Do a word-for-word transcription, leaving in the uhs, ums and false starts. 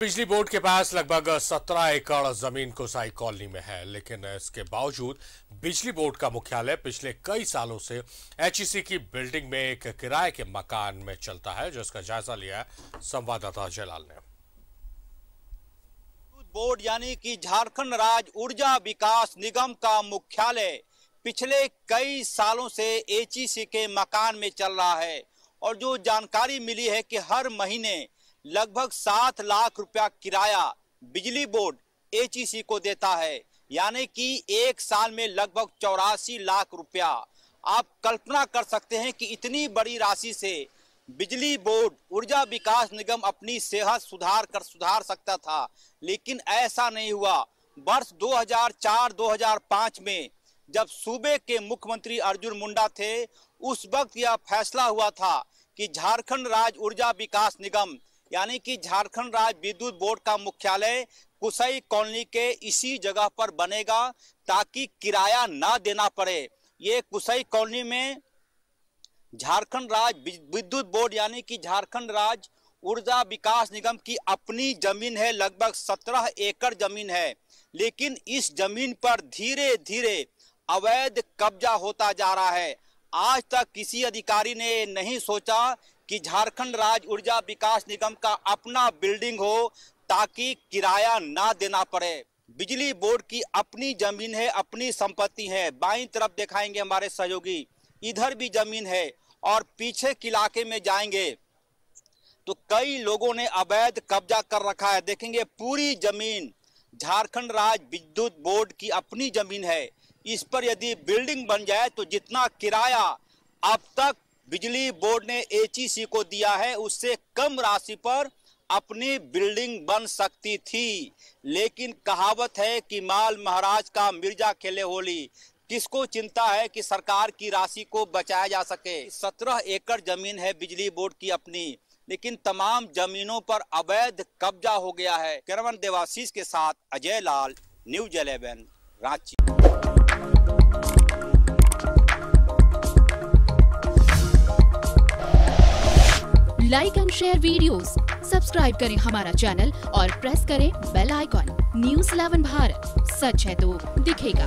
बिजली बोर्ड के पास लगभग सत्रह एकड़ जमीन कुसई कॉलोनी में है, लेकिन इसके बावजूद बिजली बोर्ड का मुख्यालय पिछले कई सालों से एचईसी की बिल्डिंग में एक किराए के मकान में चलता है, जिसका जायजा लिया संवाददाता जयलाल ने। विद्युत बोर्ड यानी कि झारखंड राज्य ऊर्जा विकास निगम का मुख्यालय पिछले कई सालों से एचईसी के मकान में चल रहा है और जो जानकारी मिली है कि हर महीने लगभग सात लाख रुपया किराया बिजली बोर्ड एचईसी को देता है, यानी कि एक साल में लगभग चौरासी लाख रुपया। आप कल्पना कर सकते हैं कि इतनी बड़ी राशि से बिजली बोर्ड ऊर्जा विकास निगम अपनी सेहत सुधार कर सुधार सकता था, लेकिन ऐसा नहीं हुआ। वर्ष दो हज़ार चार दो हज़ार पाँच में जब सूबे के मुख्यमंत्री अर्जुन मुंडा थे, उस वक्त यह फैसला हुआ था कि झारखंड राज्य ऊर्जा विकास निगम यानी कि झारखंड राज्य विद्युत बोर्ड का मुख्यालय कुसई कॉलोनी के इसी जगह पर बनेगा ताकि किराया ना देना पड़े। ये कुसई कॉलोनी में झारखंड राज्य विद्युत बोर्ड यानी कि झारखंड राज्य ऊर्जा विकास निगम की अपनी जमीन है, लगभग सत्रह एकड़ जमीन है, लेकिन इस जमीन पर धीरे धीरे अवैध कब्जा होता जा रहा है। आज तक किसी अधिकारी ने नहीं सोचा कि झारखंड राज्य ऊर्जा विकास निगम का अपना बिल्डिंग हो ताकि किराया ना देना पड़े। बिजली बोर्ड की अपनी जमीन है, अपनी संपत्ति है। बाईं तरफ दिखाएंगे हमारे सहयोगी, इधर भी जमीन है और पीछे के इलाके में जाएंगे तो कई लोगों ने अवैध कब्जा कर रखा है। देखेंगे पूरी जमीन झारखंड राज्य विद्युत बोर्ड की अपनी जमीन है, इस पर यदि बिल्डिंग बन जाए तो जितना किराया अब तक बिजली बोर्ड ने एचईसी को दिया है उससे कम राशि पर अपनी बिल्डिंग बन सकती थी। लेकिन कहावत है कि माल महाराज का मिर्जा खेले होली, किसको चिंता है कि सरकार की राशि को बचाया जा सके। सत्रह एकड़ जमीन है बिजली बोर्ड की अपनी, लेकिन तमाम जमीनों पर अवैध कब्जा हो गया है। कैमरामैन देवाशीष के साथ अजय लाल, न्यूज ग्यारह Ranchi. Like and share videos, subscribe करें हमारा चैनल और प्रेस करें बेल आइकॉन। न्यूज ग्यारह भारत, सच है तो दिखेगा।